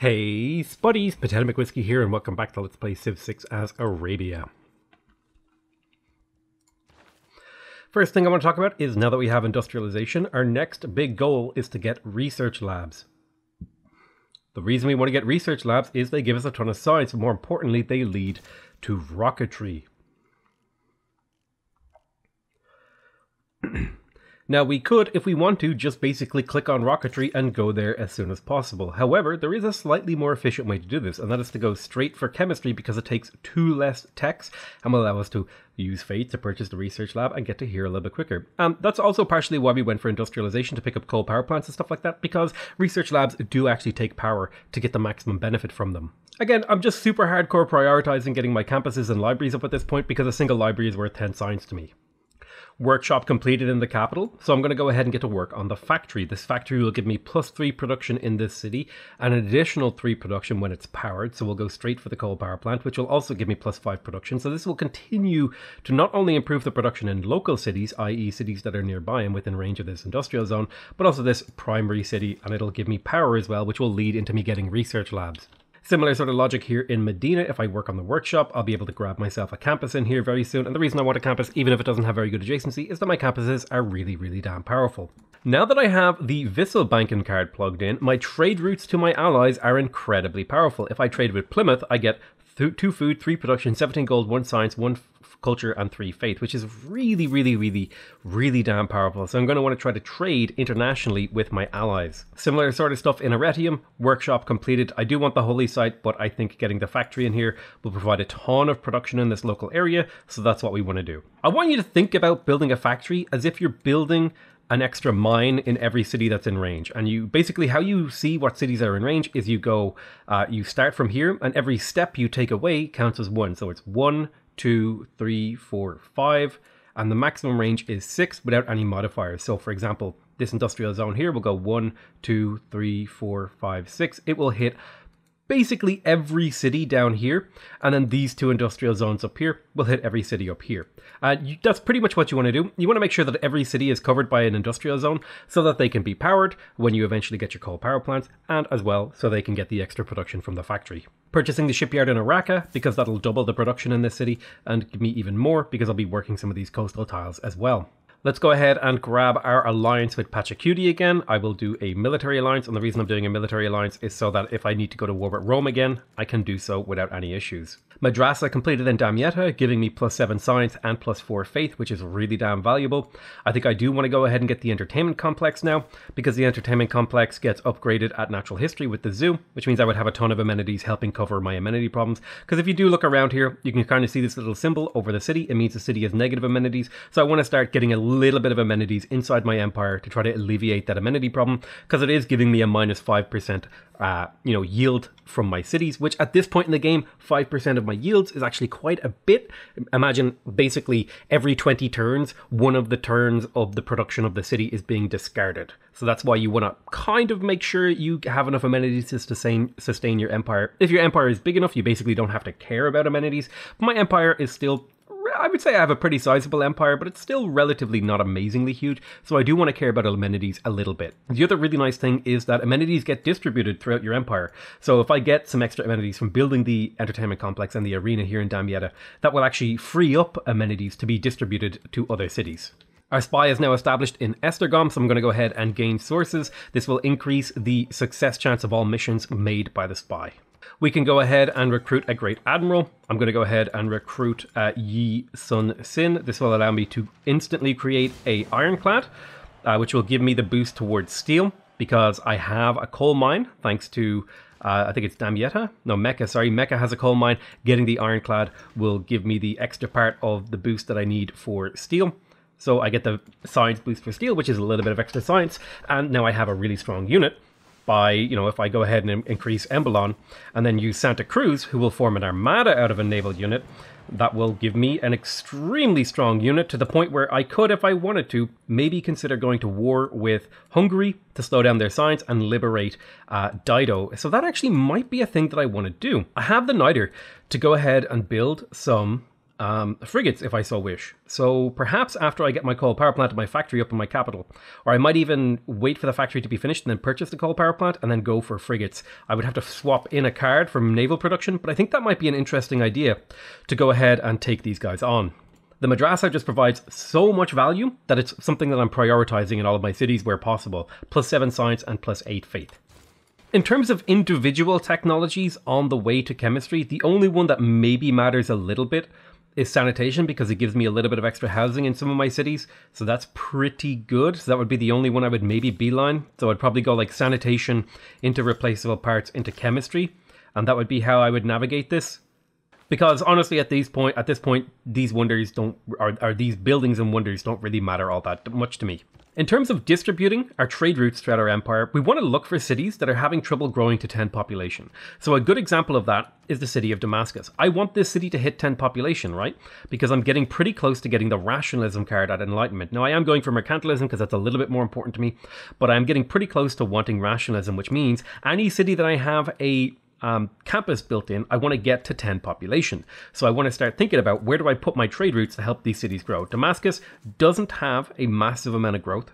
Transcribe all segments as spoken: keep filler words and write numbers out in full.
Hey Spuddies, Potato McWhiskey here, and welcome back to Let's Play Civ six as Arabia. First thing I want to talk about is, now that we have industrialization, our next big goal is to get research labs. The reason we want to get research labs is they give us a ton of science, and more importantly, they lead to rocketry. Now, we could, if we want to, just basically click on rocketry and go there as soon as possible. However, there is a slightly more efficient way to do this, and that is to go straight for chemistry, because it takes two less techs and will allow us to use fate to purchase the research lab and get to here a little bit quicker. Um, that's also partially why we went for industrialization, to pick up coal power plants and stuff like that, because research labs do actually take power to get the maximum benefit from them. Again, I'm just super hardcore prioritizing getting my campuses and libraries up at this point, because a single library is worth ten science to me. Workshop completed in the capital, so I'm going to go ahead and get to work on the factory. This factory will give me plus three production in this city and an additional three production when it's powered, so we'll go straight for the coal power plant, which will also give me plus five production. So this will continue to not only improve the production in local cities, that is cities that are nearby and within range of this industrial zone, but also this primary city, and it'll give me power as well, which will lead into me getting research labs. Similar sort of logic here in Medina. If I work on the workshop, I'll be able to grab myself a campus in here very soon. And the reason I want a campus, even if it doesn't have very good adjacency, is that my campuses are really, really damn powerful. Now that I have the Vissel Banking card plugged in, my trade routes to my allies are incredibly powerful. If I trade with Plymouth, I get two food, three production, seventeen gold, one science, one culture, and three faith, which is really, really, really, really damn powerful. So I'm going to want to try to trade internationally with my allies. Similar sort of stuff in Arretium. Workshop completed. I do want the holy site, but I think getting the factory in here will provide a ton of production in this local area, so that's what we want to do. I want you to think about building a factory as if you're building an extra mine in every city that's in range. And you basically, how you see what cities are in range is you go, uh, you start from here, and every step you take away counts as one. So it's one, two, three, four, five, and the maximum range is six without any modifiers. So for example, this industrial zone here will go one, two, three, four, five, six. It will hit basically every city down here, and then these two industrial zones up here will hit every city up here. Uh, you, that's pretty much what you want to do. You want to make sure that every city is covered by an industrial zone so that they can be powered when you eventually get your coal power plants, and as well so they can get the extra production from the factory. Purchasing the shipyard in Arraqa, because that'll double the production in this city and give me even more, because I'll be working some of these coastal tiles as well. Let's go ahead and grab our alliance with Pachacuti again. I will do a military alliance, and the reason I'm doing a military alliance is so that if I need to go to war with Rome again, I can do so without any issues. Madrasa completed in Damietta, giving me plus seven science and plus four faith, which is really damn valuable. I think I do want to go ahead and get the entertainment complex now, because the entertainment complex gets upgraded at natural history with the zoo, which means I would have a ton of amenities helping cover my amenity problems. Because if you do look around here, you can kind of see this little symbol over the city. It means the city has negative amenities, so I want to start getting a little bit of amenities inside my empire to try to alleviate that amenity problem, because it is giving me a minus five percent uh you know yield from my cities, which at this point in the game, five percent of my yields is actually quite a bit. Imagine basically every twenty turns, one of the turns of the production of the city is being discarded. So that's why you want to kind of make sure you have enough amenities to sustain sustain your empire. If your empire is big enough, you basically don't have to care about amenities. But my empire is still, I would say I have a pretty sizable empire, but it's still relatively not amazingly huge, so I do want to care about amenities a little bit. The other really nice thing is that amenities get distributed throughout your empire. So if I get some extra amenities from building the entertainment complex and the arena here in Damietta, that will actually free up amenities to be distributed to other cities. Our spy is now established in Estergom, so I'm going to go ahead and gain sources. This will increase the success chance of all missions made by the spy. We can go ahead and recruit a great admiral. I'm going to go ahead and recruit uh, Yi Sun Sin. This will allow me to instantly create a ironclad, uh, which will give me the boost towards steel, because I have a coal mine, thanks to, uh, I think it's Damietta? No, Mecca, sorry. Mecca has a coal mine. Getting the ironclad will give me the extra part of the boost that I need for steel. So I get the science boost for steel, which is a little bit of extra science. And now I have a really strong unit. By, you know, if I go ahead and increase Embalon and then use Santa Cruz, who will form an armada out of a naval unit, that will give me an extremely strong unit, to the point where I could, if I wanted to, maybe consider going to war with Hungary to slow down their science and liberate uh, Dido. So that actually might be a thing that I want to do. I have the niter to go ahead and build some um, frigates if I so wish. So perhaps after I get my coal power plant and my factory up in my capital, or I might even wait for the factory to be finished and then purchase the coal power plant and then go for frigates. I would have to swap in a card from naval production, but I think that might be an interesting idea to go ahead and take these guys on. The madrasa just provides so much value that it's something that I'm prioritizing in all of my cities where possible. Plus seven science and plus eight faith. In terms of individual technologies on the way to chemistry, the only one that maybe matters a little bit is sanitation, because it gives me a little bit of extra housing in some of my cities. So that's pretty good. So that would be the only one I would maybe beeline. So I'd probably go like sanitation into replaceable parts into chemistry. And that would be how I would navigate this. Because honestly, at these point, at this point, these wonders don't, or, or these buildings and wonders don't really matter all that much to me. In terms of distributing our trade routes throughout our empire, we want to look for cities that are having trouble growing to ten population. So a good example of that is the city of Damascus. I want this city to hit ten population, right? Because I'm getting pretty close to getting the rationalism card at Enlightenment. Now I am going for mercantilism because that's a little bit more important to me, but I'm getting pretty close to wanting rationalism, which means any city that I have a Um, campus built in, I want to get to ten population. So I want to start thinking about where do I put my trade routes to help these cities grow. Damascus doesn't have a massive amount of growth.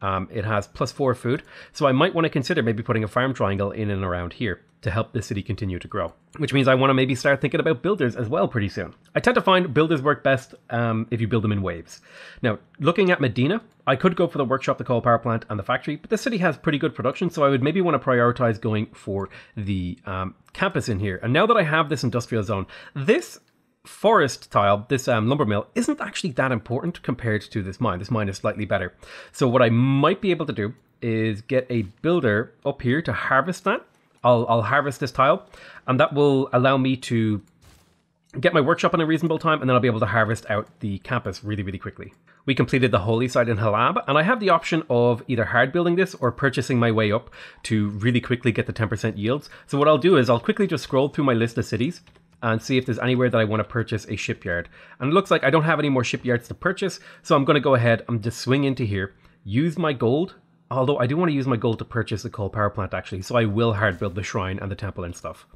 Um, it has plus four food. So I might want to consider maybe putting a farm triangle in and around here to help this city continue to grow, which means I want to maybe start thinking about builders as well pretty soon. I tend to find builders work best um, if you build them in waves. Now, looking at Medina, I could go for the workshop, the coal power plant, and the factory, but the city has pretty good production, so I would maybe want to prioritize going for the um, campus in here. And now that I have this industrial zone, this forest tile, this um, lumber mill, isn't actually that important compared to this mine. This mine is slightly better. So what I might be able to do is get a builder up here to harvest that. I'll, I'll harvest this tile, and that will allow me to get my workshop in a reasonable time, and then I'll be able to harvest out the campus really, really quickly. We completed the holy site in Halab, and I have the option of either hard building this or purchasing my way up to really quickly get the ten percent yields. So what I'll do is I'll quickly just scroll through my list of cities and see if there's anywhere that I want to purchase a shipyard. And it looks like I don't have any more shipyards to purchase, so I'm going to go ahead and just swing into here, use my gold. Although I do want to use my gold to purchase the coal power plant actually, so I will hard build the shrine and the temple and stuff.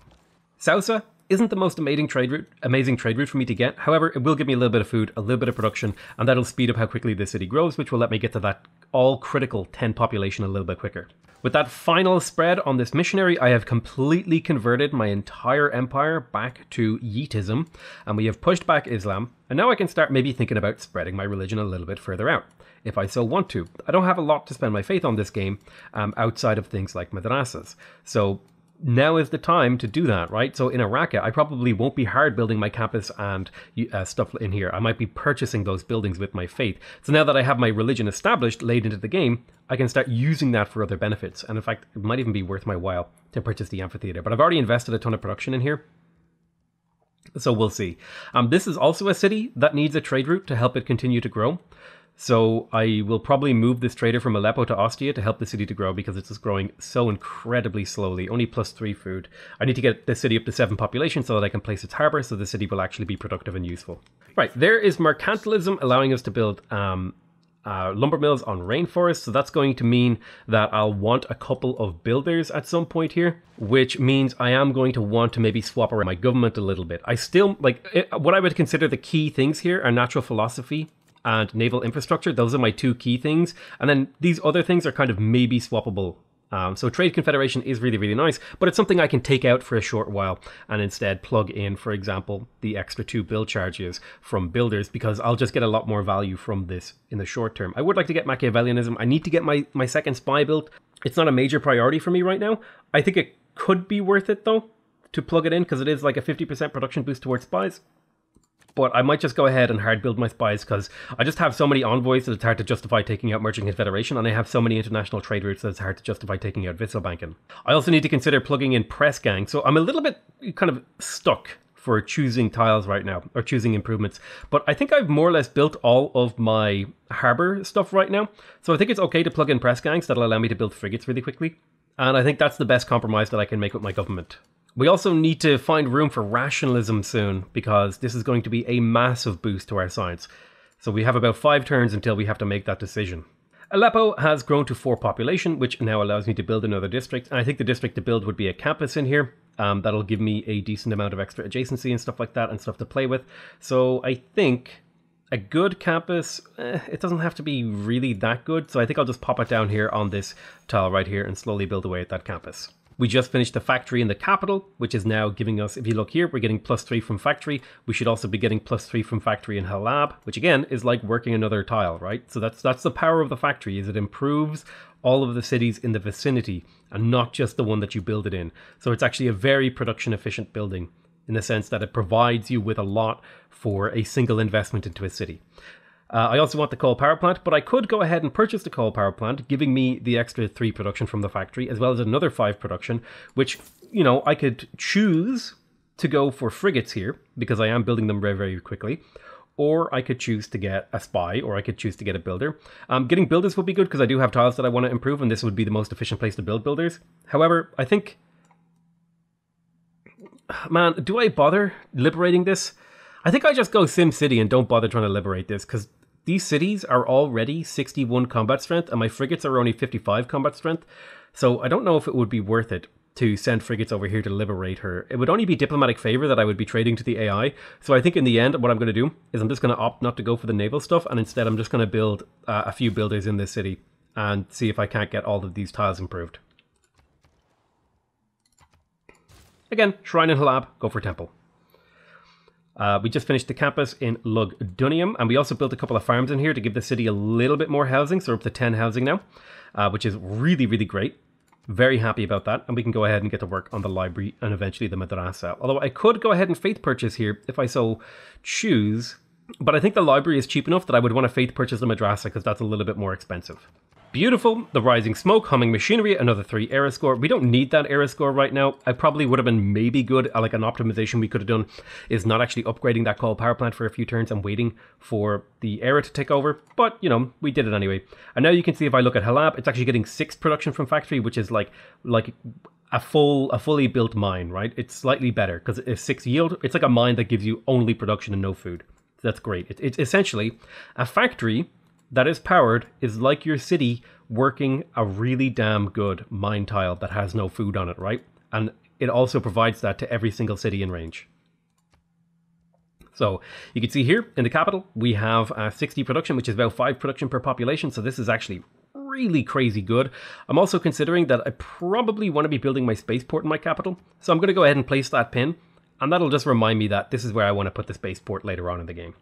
Sausa isn't the most amazing trade route, amazing trade route for me to get. However, it will give me a little bit of food, a little bit of production, and that'll speed up how quickly the city grows, which will let me get to that all critical ten population a little bit quicker. With that final spread on this missionary, I have completely converted my entire empire back to Yeatism, and we have pushed back Islam, and now I can start maybe thinking about spreading my religion a little bit further out, if I so want to. I don't have a lot to spend my faith on this game um, outside of things like madrasas. So now is the time to do that, right? So in Arraqa, I probably won't be hard building my campus and uh, stuff in here. I might be purchasing those buildings with my faith. So now that I have my religion established laid into the game, I can start using that for other benefits. And in fact, it might even be worth my while to purchase the amphitheater. But I've already invested a ton of production in here, so we'll see. Um, this is also a city that needs a trade route to help it continue to grow. So I will probably move this trader from Aleppo to Ostia to help the city to grow, because it's just growing so incredibly slowly, only plus three food. I need to get the city up to seven population so that I can place its harbour, so the city will actually be productive and useful. Right, there is mercantilism allowing us to build um, uh, lumber mills on rainforests. So that's going to mean that I'll want a couple of builders at some point here, which means I am going to want to maybe swap around my government a little bit. I still, like, it, what I would consider the key things here are natural philosophy and naval infrastructure. Those are my two key things. And then these other things are kind of maybe swappable. Um, so Trade Confederation is really, really nice, but it's something I can take out for a short while and instead plug in, for example, the extra two build charges from builders, because I'll just get a lot more value from this in the short term. I would like to get Machiavellianism. I need to get my, my second spy built. It's not a major priority for me right now. I think it could be worth it, though, to plug it in, because it is like a fifty percent production boost towards spies. But I might just go ahead and hard build my spies, because I just have so many envoys that it's hard to justify taking out Merchant Confederation, and I have so many international trade routes that it's hard to justify taking out Vissel Banking. I also need to consider plugging in Press Gang, so I'm a little bit kind of stuck for choosing tiles right now, or choosing improvements. But I think I've more or less built all of my harbour stuff right now, so I think it's okay to plug in Press Gangs. That'll allow me to build frigates really quickly, and I think that's the best compromise that I can make with my government. We also need to find room for rationalism soon, because this is going to be a massive boost to our science. So we have about five turns until we have to make that decision. Aleppo has grown to four population, which now allows me to build another district. And I think the district to build would be a campus in here. Um, that'll give me a decent amount of extra adjacency and stuff like that and stuff to play with. So I think a good campus, eh, it doesn't have to be really that good. So I think I'll just pop it down here on this tile right here and slowly build away at that campus. We just finished the factory in the capital, which is now giving us, if you look here, we're getting plus three from factory. We should also be getting plus three from factory in Halab, which again is like working another tile, right? So that's that's the power of the factory, is it improves all of the cities in the vicinity and not just the one that you build it in. So it's actually a very production efficient building in the sense that it provides you with a lot for a single investment into a city. Uh, I also want the coal power plant, but I could go ahead and purchase the coal power plant, giving me the extra three production from the factory, as well as another five production, which, you know, I could choose to go for frigates here, because I am building them very, very quickly, or I could choose to get a spy, or I could choose to get a builder. Um, getting builders would be good, because I do have tiles that I want to improve, and this would be the most efficient place to build builders. However, I think... Man, do I bother liberating this? I think I just go SimCity and don't bother trying to liberate this, because... These cities are already sixty-one combat strength, and my frigates are only fifty-five combat strength, so I don't know if it would be worth it to send frigates over here to liberate her. It would only be diplomatic favor that I would be trading to the A I, so I think in the end what I'm going to do is I'm just going to opt not to go for the naval stuff, and instead I'm just going to build uh, a few builders in this city and see if I can't get all of these tiles improved. Again, Shrine in Halab, go for Temple. Uh, we just finished the campus in Lugdunium, and we also built a couple of farms in here to give the city a little bit more housing, so we're up to ten housing now, uh, which is really, really great. Very happy about that, and we can go ahead and get to work on the library and eventually the madrasa. Although I could go ahead and faith purchase here if I so choose, but I think the library is cheap enough that I would want to faith purchase the madrasa because that's a little bit more expensive. Beautiful, the rising smoke, humming machinery, another three era score. We don't need that era score right now. I probably would have been maybe good, like an optimization we could have done is not actually upgrading that coal power plant for a few turns and waiting for the era to take over. But, you know, we did it anyway. And now you can see if I look at Halab, it's actually getting six production from factory, which is like like a full a fully built mine, right? It's slightly better because it's six yield. It's like a mine that gives you only production and no food. So that's great. It, it's essentially a factory that is powered is like your city working a really damn good mine tile that has no food on it, right? And it also provides that to every single city in range. So you can see here in the capital, we have uh, sixty production, which is about five production per population. So this is actually really crazy good. I'm also considering that I probably want to be building my spaceport in my capital. So I'm going to go ahead and place that pin, and that'll just remind me that this is where I want to put the spaceport later on in the game.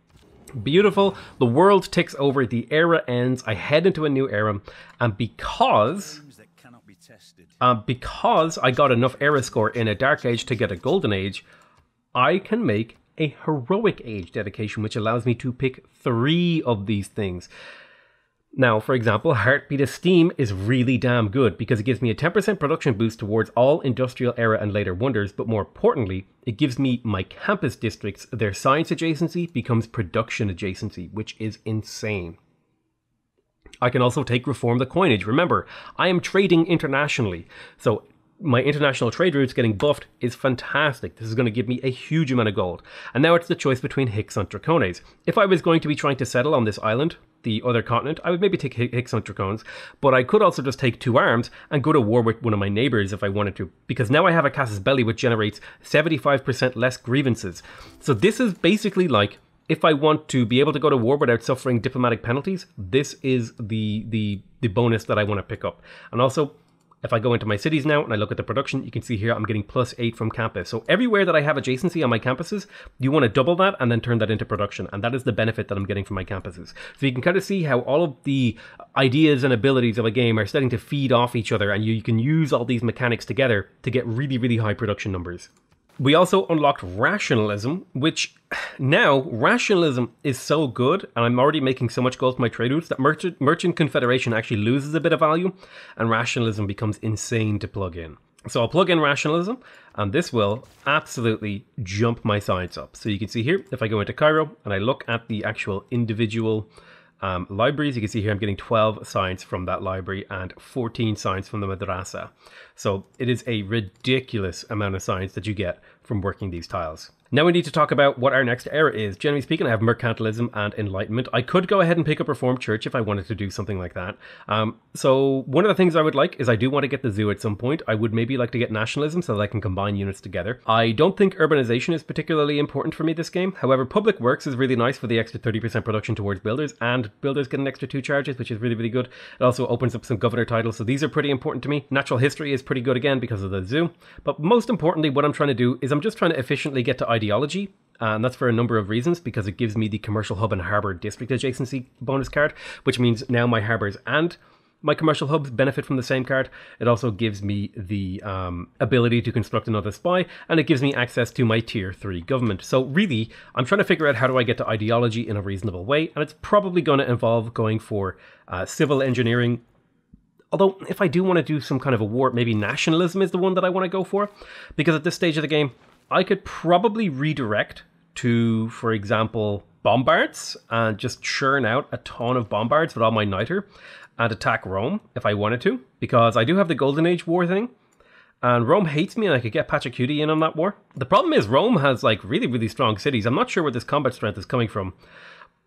Beautiful. The world ticks over. The era ends. I head into a new era, and because uh, because I got enough era score in a Dark Age to get a Golden Age, I can make a Heroic Age dedication, which allows me to pick three of these things. Now, for example, Heartbeat Esteem is really damn good because it gives me a ten percent production boost towards all industrial era and later wonders, but more importantly, it gives me my campus districts, their science adjacency becomes production adjacency, which is insane. I can also take Reform the Coinage. Remember, I am trading internationally, so my international trade routes getting buffed is fantastic. This is going to give me a huge amount of gold. And now it's the choice between Hicks and Dracones. If I was going to be trying to settle on this island, the other continent, I would maybe take Hicks and Dracones, but I could also just take two arms and go to war with one of my neighbors if I wanted to, because now I have a Casus Belli which generates seventy-five percent less grievances. So this is basically like, if I want to be able to go to war without suffering diplomatic penalties, this is the, the, the bonus that I want to pick up. And also, if I go into my cities now and I look at the production, you can see here I'm getting plus eight from campus. So everywhere that I have adjacency on my campuses, you want to double that and then turn that into production. And that is the benefit that I'm getting from my campuses. So you can kind of see how all of the ideas and abilities of a game are starting to feed off each other. And you, you can use all these mechanics together to get really, really high production numbers. We also unlocked Rationalism, which now Rationalism is so good, and I'm already making so much gold for my trade routes that Merchant, Merchant Confederation actually loses a bit of value, and Rationalism becomes insane to plug in. So I'll plug in Rationalism, and this will absolutely jump my sides up. So you can see here, if I go into Cairo, and I look at the actual individual um, libraries, you can see here I'm getting twelve science from that library and fourteen science from the madrasa. So it is a ridiculous amount of science that you get from working these tiles. Now we need to talk about what our next era is. Generally speaking, I have mercantilism and enlightenment. I could go ahead and pick up Reformed Church if I wanted to do something like that. Um, so one of the things I would like is I do want to get the zoo at some point. I would maybe like to get nationalism so that I can combine units together. I don't think urbanization is particularly important for me this game. However, public works is really nice for the extra thirty percent production towards builders, and builders get an extra two charges, which is really, really good. It also opens up some governor titles, so these are pretty important to me. Natural history is pretty good again because of the zoo. But most importantly, what I'm trying to do is I'm just trying to efficiently get to ideology, and that's for a number of reasons, because it gives me the commercial hub and harbour district adjacency bonus card, which means now my harbours and my commercial hubs benefit from the same card. It also gives me the um, ability to construct another spy, and it gives me access to my tier three government. So really, I'm trying to figure out how do I get to ideology in a reasonable way, and it's probably going to involve going for uh, civil engineering. Although, if I do want to do some kind of a war, maybe nationalism is the one that I want to go for, because at this stage of the game, I could probably redirect to, for example, bombards and just churn out a ton of bombards with all my niter and attack Rome if I wanted to, because I do have the Golden Age war thing, and Rome hates me and I could get Pachacuti in on that war. The problem is Rome has like really, really strong cities. I'm not sure where this combat strength is coming from,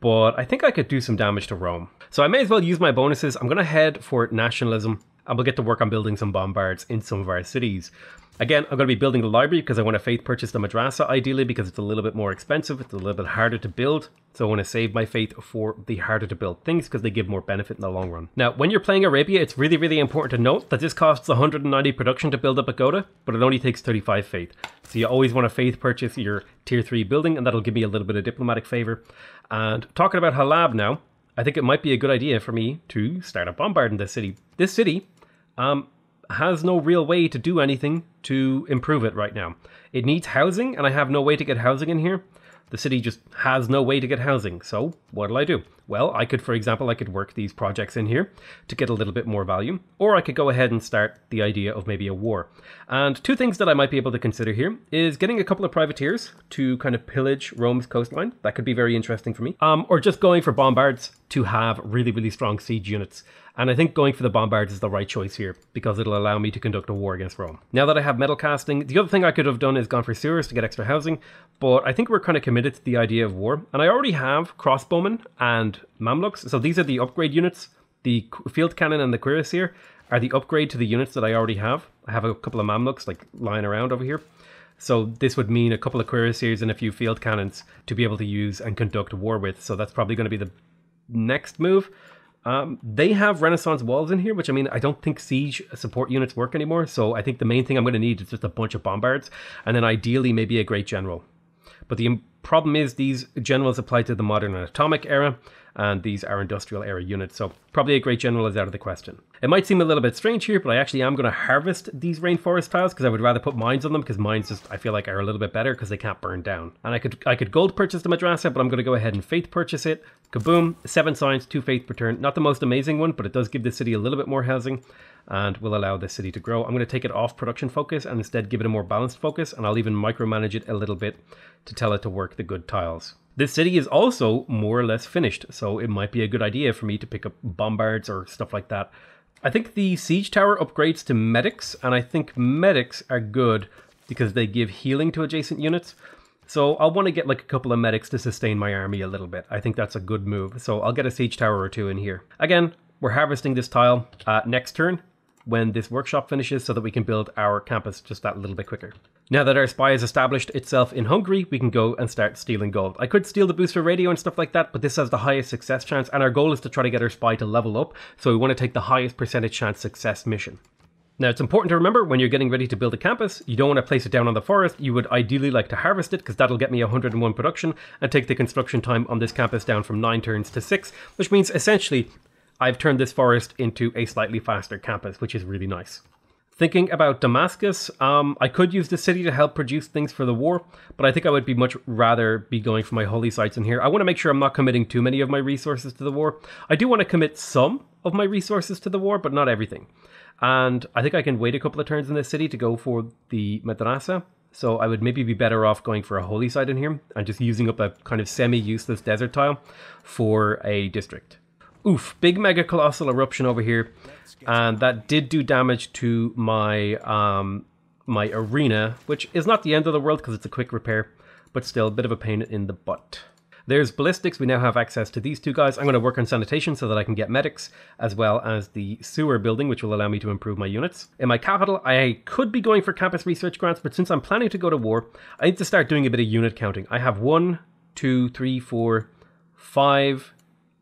but I think I could do some damage to Rome. So I may as well use my bonuses. I'm going to head for nationalism, and we'll get to work on building some bombards in some of our cities. Again, I'm going to be building the library because I want to faith purchase the madrasa ideally, because it's a little bit more expensive, it's a little bit harder to build. So I want to save my faith for the harder to build things because they give more benefit in the long run. Now, when you're playing Arabia, it's really, really important to note that this costs one hundred ninety production to build up a Goda, but it only takes thirty-five faith. So you always want to faith purchase your tier three building, and that'll give me a little bit of diplomatic favor. And talking about Halab now, I think it might be a good idea for me to start a bombard in this city. This city, um... has no real way to do anything to improve it right now. It needs housing, and I have no way to get housing in here. The city just has no way to get housing. So what'll I do? Well, I could, for example, I could work these projects in here to get a little bit more value, or I could go ahead and start the idea of maybe a war. And two things that I might be able to consider here is getting a couple of privateers to kind of pillage Rome's coastline. That could be very interesting for me. Um, or just going for bombards to have really, really strong siege units. And I think going for the bombards is the right choice here, because it'll allow me to conduct a war against Rome. Now that I have metal casting, the other thing I could have done is gone for sewers to get extra housing, but I think we're kind of committed to the idea of war. And I already have crossbowmen and Mamluks, so these are the upgrade units. The field cannon and the cuirassier are the upgrade to the units that I already have. I have a couple of Mamluks like lying around over here. So this would mean a couple of cuirassiers and a few field cannons to be able to use and conduct war with. So that's probably going to be the next move. Um, they have Renaissance walls in here, which I mean, I don't think siege support units work anymore. So I think the main thing I'm going to need is just a bunch of bombards, and then ideally maybe a great general. But the problem is these generals apply to the modern and atomic era, and these are industrial era units. So probably a great general is out of the question. It might seem a little bit strange here, but I actually am going to harvest these rainforest tiles because I would rather put mines on them, because mines just, I feel like, are a little bit better because they can't burn down. And I could I could gold purchase the madrasa, but I'm going to go ahead and faith purchase it. Kaboom, seven science, two faith per turn. Not the most amazing one, but it does give the city a little bit more housing and will allow the city to grow. I'm going to take it off production focus and instead give it a more balanced focus, and I'll even micromanage it a little bit to tell it to work the good tiles. This city is also more or less finished, so it might be a good idea for me to pick up bombards or stuff like that. I think the siege tower upgrades to medics, and I think medics are good because they give healing to adjacent units. So I'll want to get like a couple of medics to sustain my army a little bit. I think that's a good move. So I'll get a siege tower or two in here. Again, we're harvesting this tile uh, next turn when this workshop finishes, so that we can build our campus just that little bit quicker. Now that our spy has established itself in Hungary, we can go and start stealing gold. I could steal the boost for radio and stuff like that, but this has the highest success chance, and our goal is to try to get our spy to level up, so we want to take the highest percentage chance success mission. Now, it's important to remember when you're getting ready to build a campus, you don't want to place it down on the forest. You would ideally like to harvest it, because that'll get me one hundred and one production and take the construction time on this campus down from nine turns to six, which means essentially I've turned this forest into a slightly faster campus, which is really nice. Thinking about Damascus, um, I could use the city to help produce things for the war, but I think I would be much rather be going for my holy sites in here. I want to make sure I'm not committing too many of my resources to the war. I do want to commit some of my resources to the war, but not everything. And I think I can wait a couple of turns in this city to go for the madrasa. So I would maybe be better off going for a holy site in here and just using up a kind of semi-useless desert tile for a district. Oof, big mega colossal eruption over here, and that did do damage to my um, my arena, which is not the end of the world because it's a quick repair, but still a bit of a pain in the butt. There's ballistics. We now have access to these two guys. I'm going to work on sanitation so that I can get medics, as well as the sewer building, which will allow me to improve my units. In my capital, I could be going for campus research grants, but since I'm planning to go to war, I need to start doing a bit of unit counting. I have one, two, three, four, five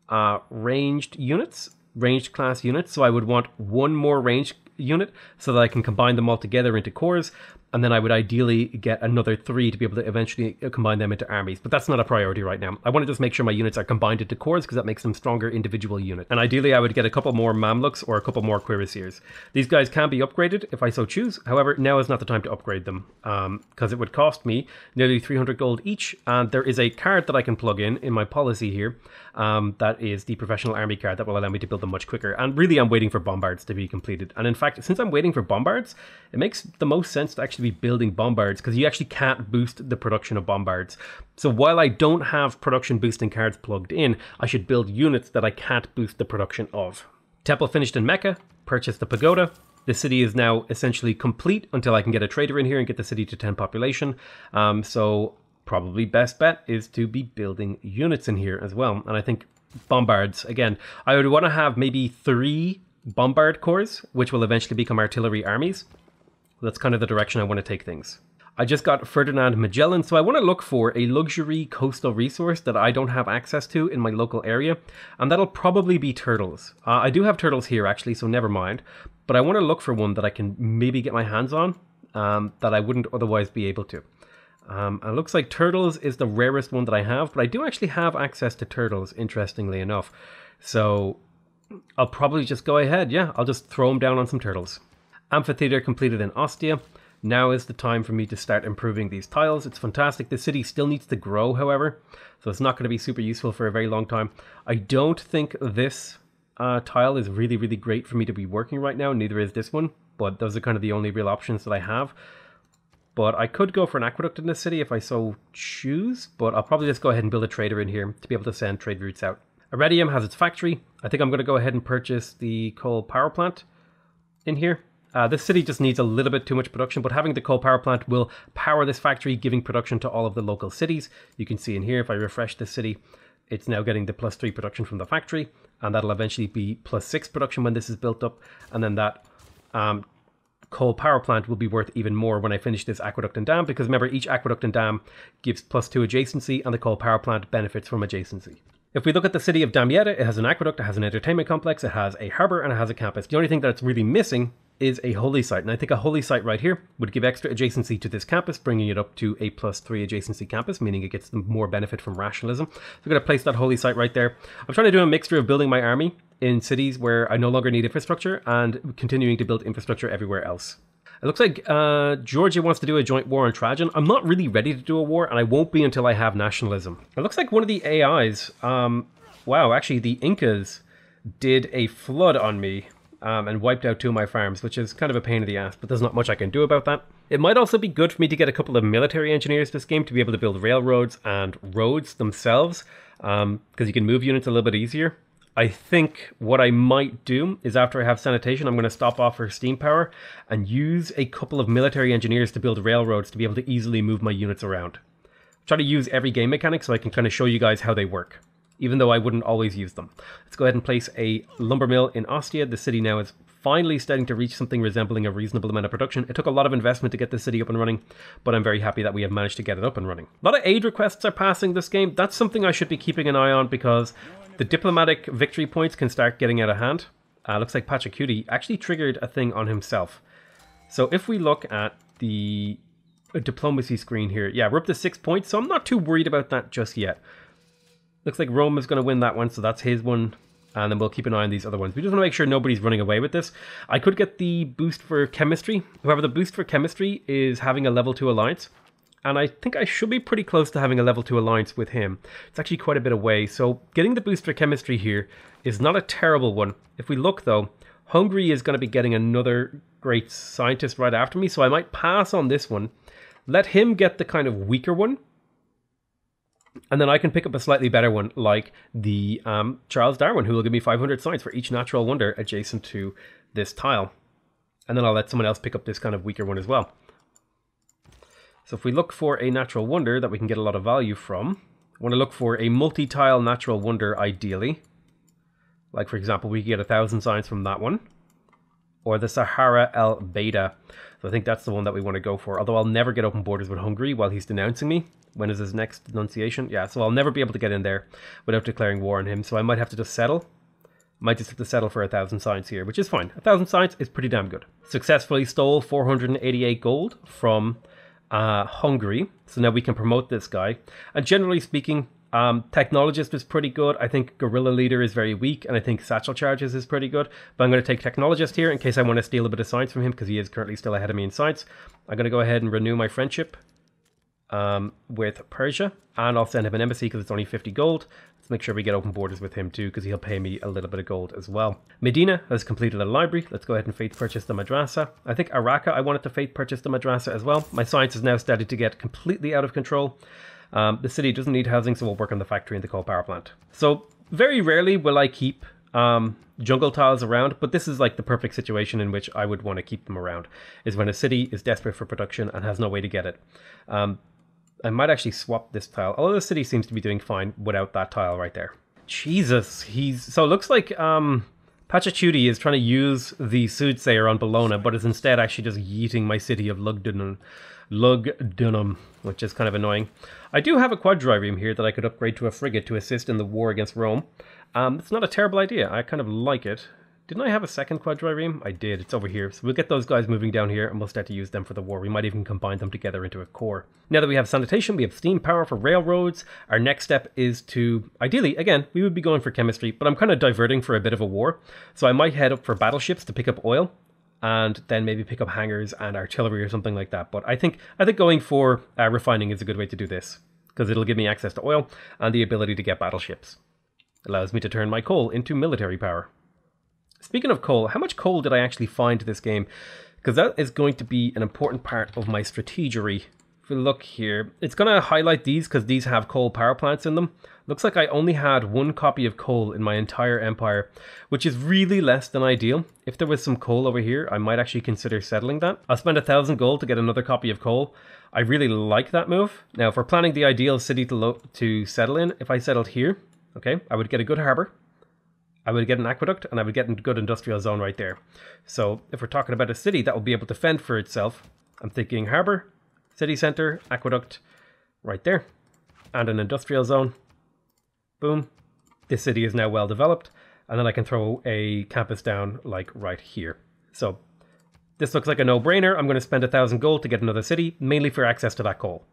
uh, ranged units, ranged class units. So I would want one more ranged unit so that I can combine them all together into cores. And then I would ideally get another three to be able to eventually combine them into armies. But that's not a priority right now. I want to just make sure my units are combined into cores because that makes them stronger individual units. And ideally I would get a couple more Mamluks or a couple more Cuirassiers. These guys can be upgraded if I so choose. However, now is not the time to upgrade them um, because it would cost me nearly three hundred gold each. And there is a card that I can plug in in my policy here. Um, that is the professional army card that will allow me to build them much quicker. And really I'm waiting for bombards to be completed. And in fact, since I'm waiting for bombards, it makes the most sense to actually be building bombards, because you actually can't boost the production of bombards. So while I don't have production boosting cards plugged in, I should build units that I can't boost the production of. Temple finished in Mecca, purchased the pagoda. The city is now essentially complete until I can get a trader in here and get the city to ten population. Um, so probably best bet is to be building units in here as well. And I think bombards, again, I would want to have maybe three bombard corps, which will eventually become artillery armies. That's kind of the direction I want to take things. I just got Ferdinand Magellan, so I want to look for a luxury coastal resource that I don't have access to in my local area, and that'll probably be turtles. Uh, I do have turtles here, actually, so never mind, but I want to look for one that I can maybe get my hands on um, that I wouldn't otherwise be able to. Um, it looks like turtles is the rarest one that I have, but I do actually have access to turtles, interestingly enough. So I'll probably just go ahead, yeah, I'll just throw them down on some turtles. Amphitheater completed in Ostia. Now is the time for me to start improving these tiles. It's fantastic. The city still needs to grow, however, so it's not going to be super useful for a very long time. I don't think this uh, tile is really, really great for me to be working right now. Neither is this one, but those are kind of the only real options that I have. But I could go for an aqueduct in the city if I so choose, but I'll probably just go ahead and build a trader in here to be able to send trade routes out. Arretium has its factory. I think I'm going to go ahead and purchase the coal power plant in here. Uh, this city just needs a little bit too much production, but having the coal power plant will power this factory, giving production to all of the local cities. You can see in here, if I refresh this city, it's now getting the plus three production from the factory, and that'll eventually be plus six production when this is built up. And then that um, coal power plant will be worth even more when I finish this aqueduct and dam, because remember, each aqueduct and dam gives plus two adjacency, and the coal power plant benefits from adjacency. If we look at the city of Damietta, it has an aqueduct, it has an entertainment complex, it has a harbour, and it has a campus. The only thing that's really missing is a holy site, and I think a holy site right here would give extra adjacency to this campus, bringing it up to a plus three adjacency campus, meaning it gets more benefit from rationalism. So I'm going to place that holy site right there. I'm trying to do a mixture of building my army in cities where I no longer need infrastructure and continuing to build infrastructure everywhere else. It looks like uh, Georgia wants to do a joint war on Trajan. I'm not really ready to do a war, and I won't be until I have nationalism. It looks like one of the A Is, um, wow, actually the Incas did a flood on me. Um, and wiped out two of my farms, which is kind of a pain in the ass, but there's not much I can do about that. It might also be good for me to get a couple of military engineers this game to be able to build railroads and roads themselves, um, because you can move units a little bit easier. I think what I might do is after I have sanitation, I'm going to stop off for steam power and use a couple of military engineers to build railroads to be able to easily move my units around. Try to use every game mechanic so I can kind of show you guys how they work, even though I wouldn't always use them. Let's go ahead and place a lumber mill in Ostia. The city now is finally starting to reach something resembling a reasonable amount of production. It took a lot of investment to get the city up and running, but I'm very happy that we have managed to get it up and running. A lot of aid requests are passing this game. That's something I should be keeping an eye on because the diplomatic victory points can start getting out of hand. Uh, looks like Pachacuti actually triggered a thing on himself. So if we look at the diplomacy screen here, yeah, we're up to six points, so I'm not too worried about that just yet. Looks like Rome is going to win that one, so that's his one. And then we'll keep an eye on these other ones. We just want to make sure nobody's running away with this. I could get the boost for chemistry. However, the boost for chemistry is having a level two alliance. And I think I should be pretty close to having a level two alliance with him. It's actually quite a bit away. So getting the boost for chemistry here is not a terrible one. If we look, though, Hungary is going to be getting another great scientist right after me. So I might pass on this one. Let him get the kind of weaker one. And then I can pick up a slightly better one, like the um, Charles Darwin, who will give me five hundred science for each natural wonder adjacent to this tile. And then I'll let someone else pick up this kind of weaker one as well. So if we look for a natural wonder that we can get a lot of value from, I want to look for a multi-tile natural wonder ideally. Like, for example, we get a thousand signs from that one. Or the Sahara El Beta. So I think that's the one that we want to go for. Although I'll never get open borders with Hungary while he's denouncing me. When is his next denunciation? Yeah, so I'll never be able to get in there without declaring war on him. So I might have to just settle. Might just have to settle for a thousand signs here, which is fine. A thousand signs is pretty damn good. Successfully stole four hundred eighty-eight gold from uh, Hungary. So now we can promote this guy. And generally speaking, Um, Technologist is pretty good. I think Guerrilla Leader is very weak, and I think Satchel Charges is pretty good. But I'm going to take Technologist here in case I want to steal a bit of science from him, because he is currently still ahead of me in science. I'm going to go ahead and renew my friendship um, with Persia, and I'll send him an embassy because it's only fifty gold. Let's make sure we get open borders with him too, because he'll pay me a little bit of gold as well. Medina has completed a library. Let's go ahead and faith purchase the madrasa. I think Arraqa, I wanted to faith purchase the madrasa as well. My science is now starting to get completely out of control. Um, the city doesn't need housing, so we'll work on the factory and the coal power plant. So very rarely will I keep um, jungle tiles around, but this is like the perfect situation in which I would want to keep them around, is when a city is desperate for production and has no way to get it. Um, I might actually swap this tile, although the city seems to be doing fine without that tile right there. Jesus, he's... So it looks like um, Pachacuti is trying to use the soothsayer on Bologna, but is instead actually just yeeting my city of Lugdunium. Lugdunium, which is kind of annoying. I do have a quadrireme here that I could upgrade to a frigate to assist in the war against Rome. Um, it's not a terrible idea. I kind of like it. Didn't I have a second quadrireme? I did. It's over here. So we'll get those guys moving down here, and we'll start to use them for the war. We might even combine them together into a core. Now that we have sanitation, we have steam power for railroads. Our next step is to... Ideally, again, we would be going for chemistry, but I'm kind of diverting for a bit of a war. So I might head up for battleships to pick up oil, and then maybe pick up hangars and artillery or something like that. But I think I think going for uh, refining is a good way to do this, because it'll give me access to oil and the ability to get battleships. It allows me to turn my coal into military power. Speaking of coal, how much coal did I actually find this game? Because that is going to be an important part of my strategery. If we look here, it's going to highlight these because these have coal power plants in them. Looks like I only had one copy of coal in my entire empire, which is really less than ideal. If there was some coal over here, I might actually consider settling that. I'll spend a thousand gold to get another copy of coal. I really like that move. Now, if we're planning the ideal city to, lo to settle in, if I settled here, okay, I would get a good harbour, I would get an aqueduct, and I would get a good industrial zone right there. So if we're talking about a city that will be able to fend for itself, I'm thinking harbour, city centre, aqueduct, right there, and an industrial zone. Boom. This city is now well developed, and then I can throw a campus down like right here. So this looks like a no-brainer. I'm going to spend a thousand gold to get another city, mainly for access to that coal.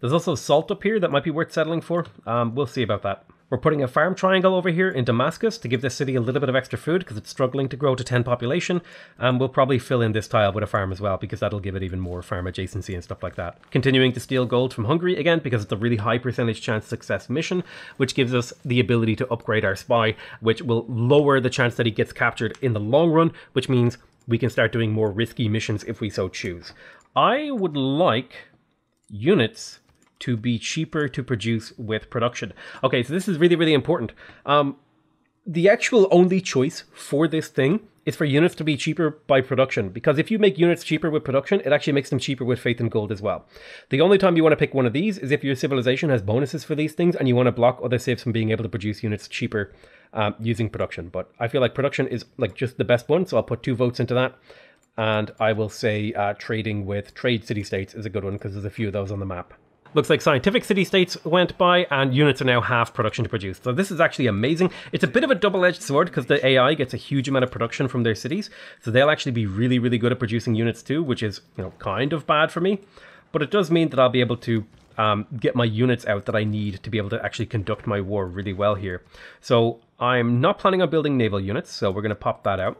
There's also salt up here that might be worth settling for. Um, we'll see about that. We're putting a farm triangle over here in Damascus to give this city a little bit of extra food because it's struggling to grow to ten population. And we'll probably fill in this tile with a farm as well, because that'll give it even more farm adjacency and stuff like that. Continuing to steal gold from Hungary again, because it's a really high percentage chance success mission, which gives us the ability to upgrade our spy, which will lower the chance that he gets captured in the long run, which means we can start doing more risky missions if we so choose. I would like units to be cheaper to produce with production. Okay, so this is really, really important. Um, the actual only choice for this thing is for units to be cheaper by production, because if you make units cheaper with production, it actually makes them cheaper with faith and gold as well. The only time you want to pick one of these is if your civilization has bonuses for these things and you want to block other civs from being able to produce units cheaper um, using production. But I feel like production is like just the best one, so I'll put two votes into that. And I will say uh, trading with trade city-states is a good one, because there's a few of those on the map. Looks like scientific city-states went by, and units are now half production to produce. So this is actually amazing. It's a bit of a double-edged sword, because the A I gets a huge amount of production from their cities. So they'll actually be really, really good at producing units too, which is, you know, kind of bad for me. But it does mean that I'll be able to um, get my units out that I need to be able to actually conduct my war really well here. So I'm not planning on building naval units, so we're going to pop that out.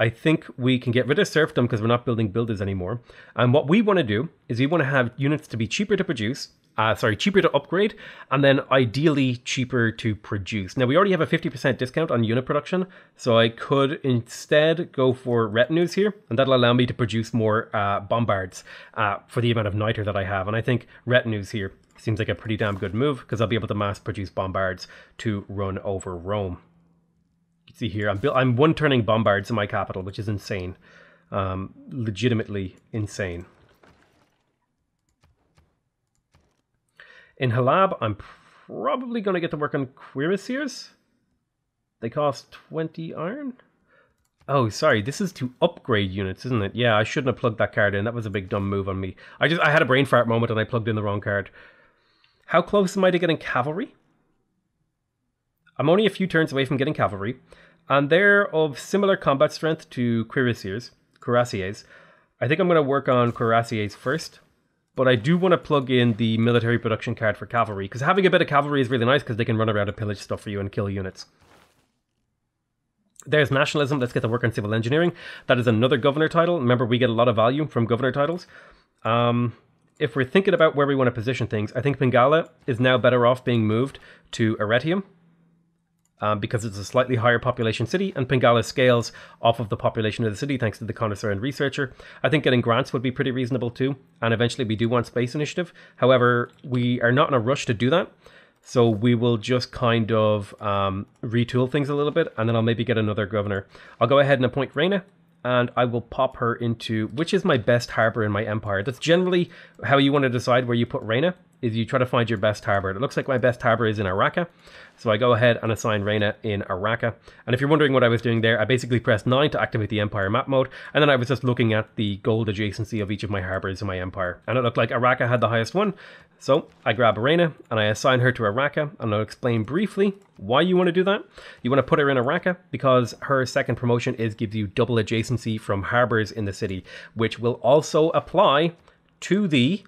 I think we can get rid of serfdom because we're not building builders anymore. And what we want to do is we want to have units to be cheaper to produce, uh, sorry, cheaper to upgrade, and then ideally cheaper to produce. Now, we already have a fifty percent discount on unit production, so I could instead go for retinues here, and that'll allow me to produce more uh, bombards uh, for the amount of niter that I have. And I think retinues here seems like a pretty damn good move, because I'll be able to mass produce bombards to run over Rome. See here, I'm, I'm one-turning bombards in my capital, which is insane. Um, legitimately insane. In Halab, I'm probably going to get to work on cuirassiers. They cost twenty iron. Oh, sorry, this is to upgrade units, isn't it? Yeah, I shouldn't have plugged that card in. That was a big dumb move on me. I just I had a brain fart moment and I plugged in the wrong card. How close am I to getting cavalry? I'm only a few turns away from getting cavalry. And they're of similar combat strength to cuirassiers. Cuirassiers. I think I'm going to work on cuirassiers first. But I do want to plug in the military production card for cavalry. Because having a bit of cavalry is really nice because they can run around and pillage stuff for you and kill units. There's nationalism. Let's get to work on civil engineering. That is another governor title. Remember, we get a lot of value from governor titles. Um, if we're thinking about where we want to position things, I think Pingala is now better off being moved to Arretium um, because it's a slightly higher population city, and Pingala scales off of the population of the city thanks to the connoisseur and researcher. I think getting grants would be pretty reasonable too, and eventually we do want space initiative. However, we are not in a rush to do that. So we will just kind of um, retool things a little bit, and then I'll maybe get another governor. I'll go ahead and appoint Raina, and I will pop her into, which is my best harbour in my empire. That's generally how you want to decide where you put Raina, is you try to find your best harbour. It looks like my best harbour is in Arraqa, so I go ahead and assign Raina in Arraqa. And if you're wondering what I was doing there, I basically pressed nine to activate the empire map mode, and then I was just looking at the gold adjacency of each of my harbours in my empire. And it looked like Arraqa had the highest one, so I grab Raina and I assign her to Arraqa, and I'll explain briefly why you want to do that. You want to put her in Arraqa because her second promotion is gives you double adjacency from harbours in the city, which will also apply to the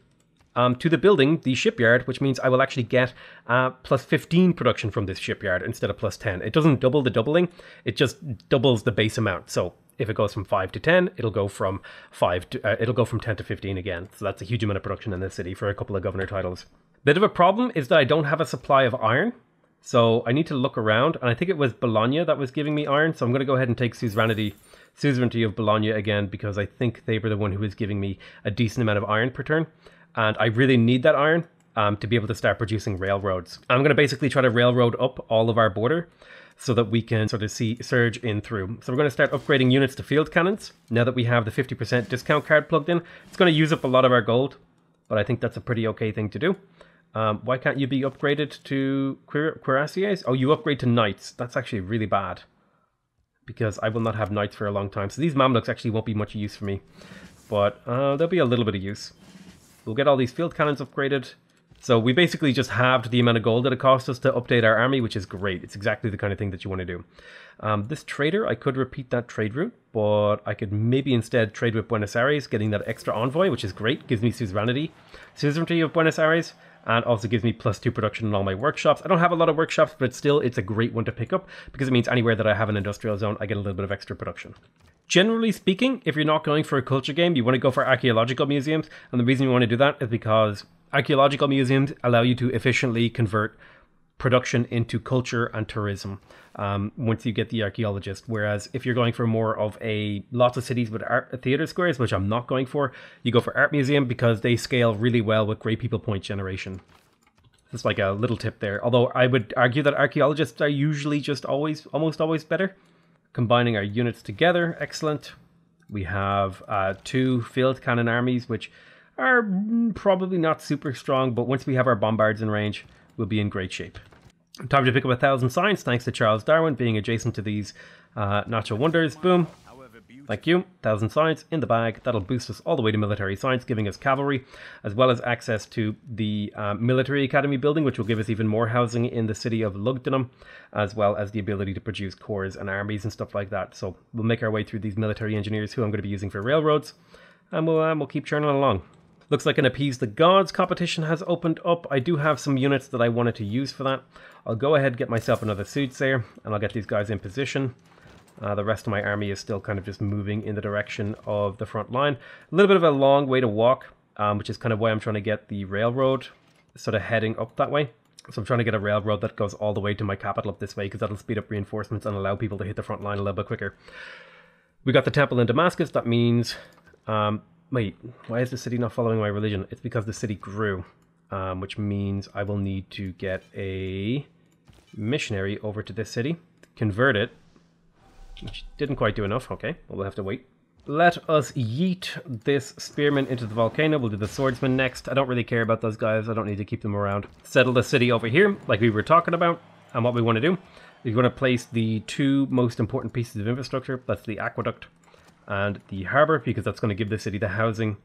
um, to the building, the shipyard, which means I will actually get uh, plus fifteen production from this shipyard instead of plus ten. It doesn't double the doubling, it just doubles the base amount. So if it goes from five to ten, it'll go from five to uh, it'll go from ten to fifteen again. So that's a huge amount of production in this city for a couple of governor titles. Bit of a problem is that I don't have a supply of iron, so I need to look around, and I think it was Bologna that was giving me iron, so I'm going to go ahead and take suzerainty suzerainty of Bologna again, because I think they were the one who was giving me a decent amount of iron per turn, and I really need that iron um, to be able to start producing railroads. I'm going to basically try to railroad up all of our border, so that we can sort of see surge in through. So we're going to start upgrading units to field cannons. Now that we have the fifty percent discount card plugged in, it's going to use up a lot of our gold, but I think that's a pretty okay thing to do. Um, why can't you be upgraded to cuirassiers? Oh, you upgrade to knights. That's actually really bad, because I will not have knights for a long time. So these Mamluks actually won't be much use for me, but uh, there'll be a little bit of use. We'll get all these field cannons upgraded. So we basically just halved the amount of gold that it cost us to update our army, which is great. It's exactly the kind of thing that you want to do. Um, this trader, I could repeat that trade route, but I could maybe instead trade with Buenos Aires, getting that extra envoy, which is great. Gives me suzerainty, suzerainty of Buenos Aires, and also gives me plus two production in all my workshops. I don't have a lot of workshops, but still it's a great one to pick up because it means anywhere that I have an industrial zone, I get a little bit of extra production. Generally speaking, if you're not going for a culture game, you want to go for archaeological museums. And the reason you want to do that is because archaeological museums allow you to efficiently convert production into culture and tourism um, once you get the archaeologist. Whereas if you're going for more of a lots of cities with art theater squares, which I'm not going for, you go for art museum because they scale really well with great people point generation. That's like a little tip there. Although I would argue that archaeologists are usually just always, almost always better. Combining our units together, excellent. We have uh, two field cannon armies, which are probably not super strong, but once we have our bombards in range, we'll be in great shape. Time to pick up a thousand science, thanks to Charles Darwin being adjacent to these uh, natural wonders. Boom. Thank you. Thousand science in the bag. That'll boost us all the way to military science, giving us cavalry, as well as access to the uh, military academy building, which will give us even more housing in the city of Lugdunium, as well as the ability to produce corps and armies and stuff like that. So we'll make our way through these military engineers, who I'm going to be using for railroads, and we'll, um, we'll keep churning along. Looks like an Appease the Gods competition has opened up. I do have some units that I wanted to use for that. I'll go ahead and get myself another Soothsayer, and I'll get these guys in position. Uh, the rest of my army is still kind of just moving in the direction of the front line. A little bit of a long way to walk, um, which is kind of why I'm trying to get the railroad sort of heading up that way. So I'm trying to get a railroad that goes all the way to my capital up this way, because that'll speed up reinforcements and allow people to hit the front line a little bit quicker. We got the temple in Damascus. That means... Um, Wait, why is the city not following my religion? It's because the city grew, um, which means I will need to get a missionary over to this city, convert it, which didn't quite do enough. Okay, well, we'll have to wait. Let us yeet this spearman into the volcano. We'll do the swordsman next. I don't really care about those guys. I don't need to keep them around. Settle the city over here, like we were talking about, and what we want to do is you want to place the two most important pieces of infrastructure. That's the aqueduct and the harbour, because that's going to give the city the housing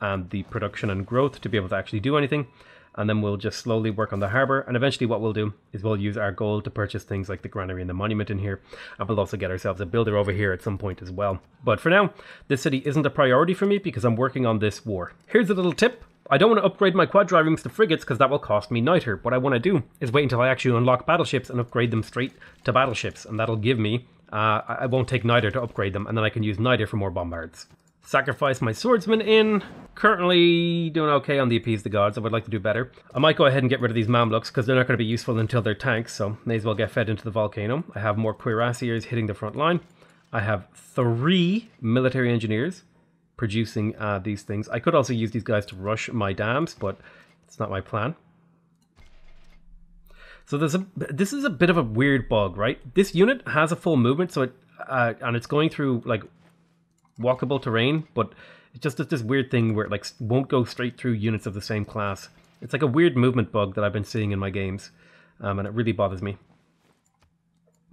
and the production and growth to be able to actually do anything. And then we'll just slowly work on the harbour, and eventually what we'll do is we'll use our gold to purchase things like the granary and the monument in here, and we'll also get ourselves a builder over here at some point as well. But for now, this city isn't a priority for me because I'm working on this war. Here's a little tip. I don't want to upgrade my quadrirings to frigates because that will cost me niter. What I want to do is wait until I actually unlock battleships and upgrade them straight to battleships, and that'll give me, uh, I won't take niter to upgrade them, and then I can use niter for more bombards. Sacrifice my swordsman in. Currently doing okay on the appease the gods. I would like to do better. I might go ahead and get rid of these Mamluks because they're not going to be useful until they're tanks, so may as well get fed into the volcano. I have more cuirassiers hitting the front line. I have three military engineers producing uh, these things. I could also use these guys to rush my dams, but it's not my plan. So there's a, this is a bit of a weird bug, right? This unit has a full movement, so it uh, and it's going through like walkable terrain, but it's just this weird thing where it like won't go straight through units of the same class. It's like a weird movement bug that I've been seeing in my games, um, and it really bothers me.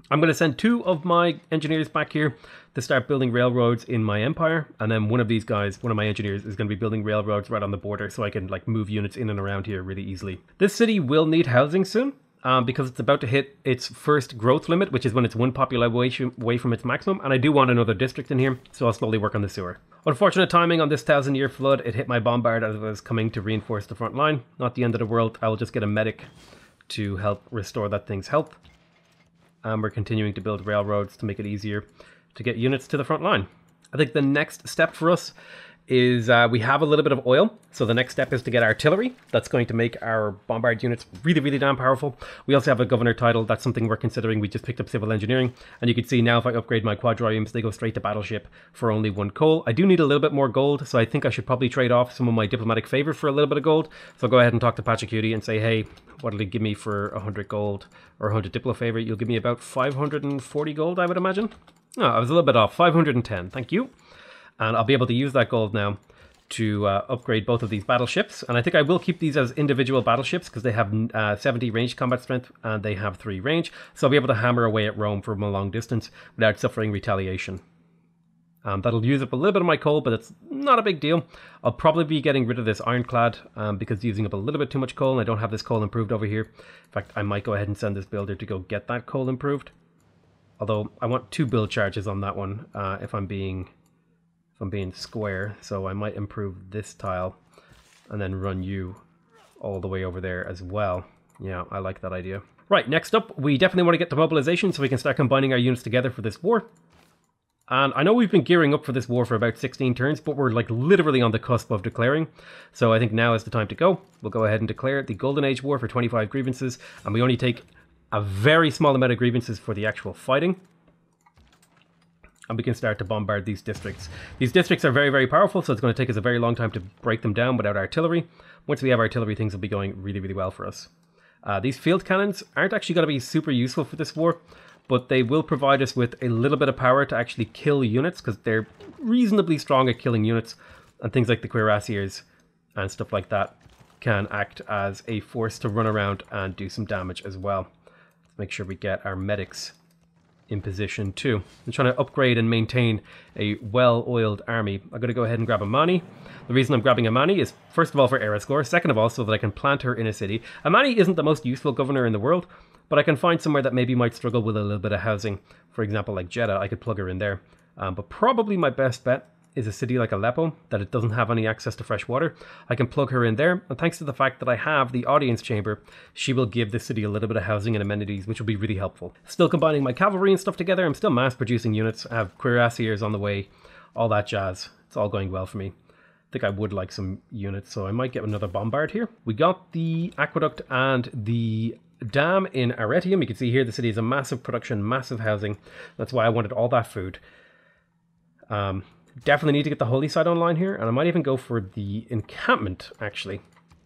I'm going to send two of my engineers back here to start building railroads in my empire, and then one of these guys, one of my engineers, is going to be building railroads right on the border so I can like move units in and around here really easily. This city will need housing soon. Um, because it's about to hit its first growth limit, which is when it's one population away from its maximum, and I do want another district in here, so I'll slowly work on the sewer. Unfortunate timing on this thousand year flood. It hit my bombard as it was coming to reinforce the front line. Not the end of the world. I'll just get a medic to help restore that thing's health. And we're continuing to build railroads to make it easier to get units to the front line. I think the next step for us is uh, we have a little bit of oil, so the next step is to get artillery. That's going to make our bombard units really, really damn powerful. We also have a governor title. That's something we're considering. We just picked up civil engineering, and you can see now if I upgrade my quadriums, they go straight to battleship for only one coal. I do need a little bit more gold, so I think I should probably trade off some of my diplomatic favor for a little bit of gold. So I'll go ahead and talk to Pachacuti and say, hey, what'll it give me for one hundred gold or one hundred diplo favor? You'll give me about five hundred forty gold, I would imagine. No, I was a little bit off. five hundred ten, thank you. And I'll be able to use that gold now to uh, upgrade both of these battleships. And I think I will keep these as individual battleships because they have uh, seventy ranged combat strength and they have three range. So I'll be able to hammer away at Rome from a long distance without suffering retaliation. Um, that'll use up a little bit of my coal, but it's not a big deal. I'll probably be getting rid of this ironclad um, because it's using up a little bit too much coal. And I don't have this coal improved over here. In fact, I might go ahead and send this builder to go get that coal improved. Although I want two build charges on that one uh, if I'm being... I'm being square, so I might improve this tile and then run you all the way over there as well. Yeah, I like that idea. Right, next up, we definitely want to get to mobilization so we can start combining our units together for this war. And I know we've been gearing up for this war for about sixteen turns, but we're like literally on the cusp of declaring. So I think now is the time to go. We'll go ahead and declare the Golden Age War for twenty-five grievances, and we only take a very small amount of grievances for the actual fighting. And we can start to bombard these districts. These districts are very, very powerful, so it's going to take us a very long time to break them down without artillery. Once we have artillery, things will be going really, really well for us. Uh, these field cannons aren't actually going to be super useful for this war, but they will provide us with a little bit of power to actually kill units, because they're reasonably strong at killing units, and things like the cuirassiers and stuff like that can act as a force to run around and do some damage as well. Let's make sure we get our medics in position too. I'm trying to upgrade and maintain a well-oiled army. I'm going to go ahead and grab a Mani. The reason I'm grabbing a Mani is, first of all, for era score, second of all, so that I can plant her in a city. A Mani isn't the most useful governor in the world, but I can find somewhere that maybe might struggle with a little bit of housing. For example, like Jeddah, I could plug her in there. Um, but probably my best bet is a city like Aleppo, that it doesn't have any access to fresh water. I can plug her in there, and thanks to the fact that I have the audience chamber, she will give the city a little bit of housing and amenities, which will be really helpful. Still combining my cavalry and stuff together. I'm still mass producing units. I have cuirassiers on the way, all that jazz. It's all going well for me. I think I would like some units, so I might get another bombard here. We got the aqueduct and the dam in Arretium. You can see here the city is a massive production, massive housing. That's why I wanted all that food. Um... Definitely need to get the holy site online here, and I might even go for the encampment, actually,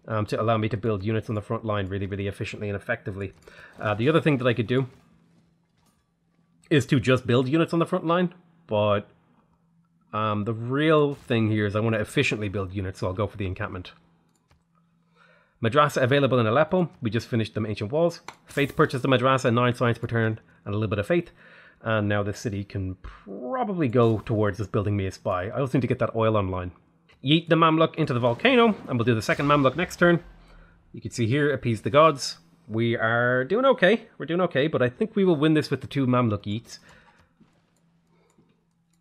um, to allow me to build units on the front line really, really efficiently and effectively. Uh, the other thing that I could do is to just build units on the front line, but Um, the real thing here is I want to efficiently build units, so I'll go for the encampment. Madrasa available in Aleppo. We just finished them ancient walls. Faith purchased the madrasa, nine science per turn, and a little bit of faith. And now this city can probably go towards us building me a spy. I also need to get that oil online. Yeet the Mamluk into the volcano, and we'll do the second Mamluk next turn. You can see here, appease the gods. We are doing okay. We're doing okay, but I think we will win this with the two Mamluk Yeets.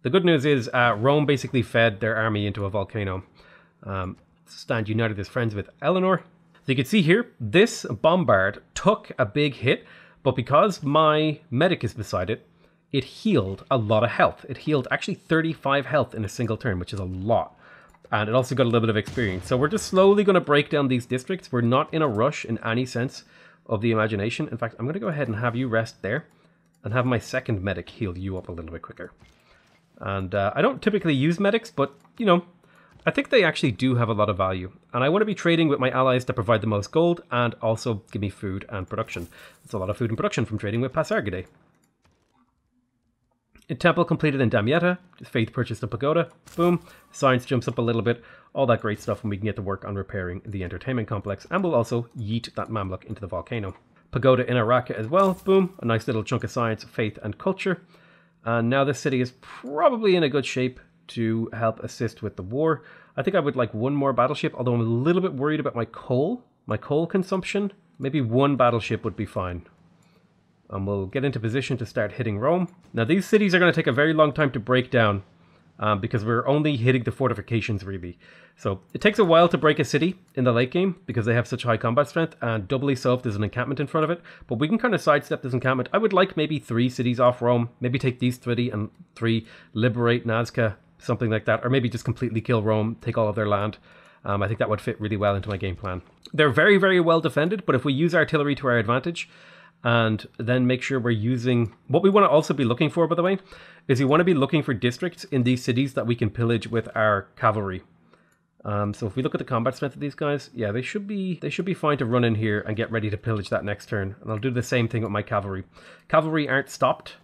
The good news is uh, Rome basically fed their army into a volcano. Um, stand united as friends with Eleanor. So you can see here, this bombard took a big hit, but because my medic is beside it, it healed a lot of health. It healed actually thirty-five health in a single turn, which is a lot. And it also got a little bit of experience. So we're just slowly going to break down these districts. We're not in a rush in any sense of the imagination. In fact, I'm going to go ahead and have you rest there and have my second medic heal you up a little bit quicker. And uh, I don't typically use medics, but, you know, I think they actually do have a lot of value. And I want to be trading with my allies to provide the most gold and also give me food and production. That's a lot of food and production from trading with Pasargadae. A temple completed in Damietta. Faith purchased a pagoda. Boom. Science jumps up a little bit. All that great stuff when we can get to work on repairing the entertainment complex. And we'll also yeet that Mamluk into the volcano. Pagoda in Arraqa as well. Boom. A nice little chunk of science, faith, and culture. And now this city is probably in a good shape to help assist with the war. I think I would like one more battleship, although I'm a little bit worried about my coal. My coal consumption. Maybe one battleship would be fine. And we'll get into position to start hitting Rome. Now these cities are going to take a very long time to break down, um, because we're only hitting the fortifications really. So it takes a while to break a city in the late game because they have such high combat strength, and doubly so if there's an encampment in front of it. But we can kind of sidestep this encampment. I would like maybe three cities off Rome, maybe take these three and three, liberate Nazca, something like that. Or maybe just completely kill Rome, take all of their land. Um, I think that would fit really well into my game plan. They're very, very well defended, but if we use artillery to our advantage, and then make sure we're using... What we want to also be looking for, by the way, is we want to be looking for districts in these cities that we can pillage with our cavalry. Um, so if we look at the combat strength of these guys, yeah, they should be they should be fine to run in here and get ready to pillage that next turn. And I'll do the same thing with my cavalry. Cavalry aren't stopped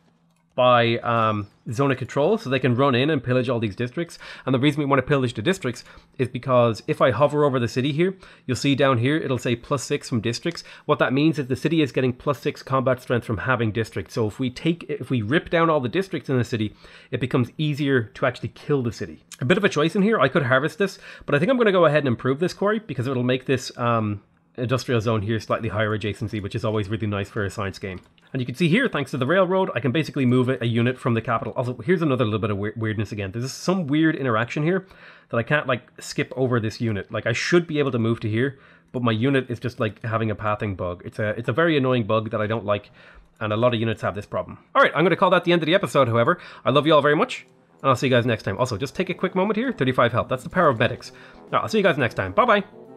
by um, zone of control, so they can run in and pillage all these districts. And the reason we want to pillage the districts is because if I hover over the city here, you'll see down here it'll say plus six from districts. What that means is the city is getting plus six combat strength from having districts. So if we take, if we rip down all the districts in the city, it becomes easier to actually kill the city. A bit of a choice in here. I could harvest this, but I think I'm going to go ahead and improve this quarry because it'll make this um, industrial zone here slightly higher adjacency, which is always really nice for a science game. And you can see here, thanks to the railroad, I can basically move a unit from the capital. Also, here's another little bit of weir weirdness again. There's some weird interaction here that I can't, like, skip over this unit. Like, I should be able to move to here, but my unit is just, like, having a pathing bug. It's a, it's a very annoying bug that I don't like, and a lot of units have this problem. All right, I'm going to call that the end of the episode, however. I love you all very much, and I'll see you guys next time. Also, just take a quick moment here. thirty-five health. That's the power of medics. All right, I'll see you guys next time. Bye-bye.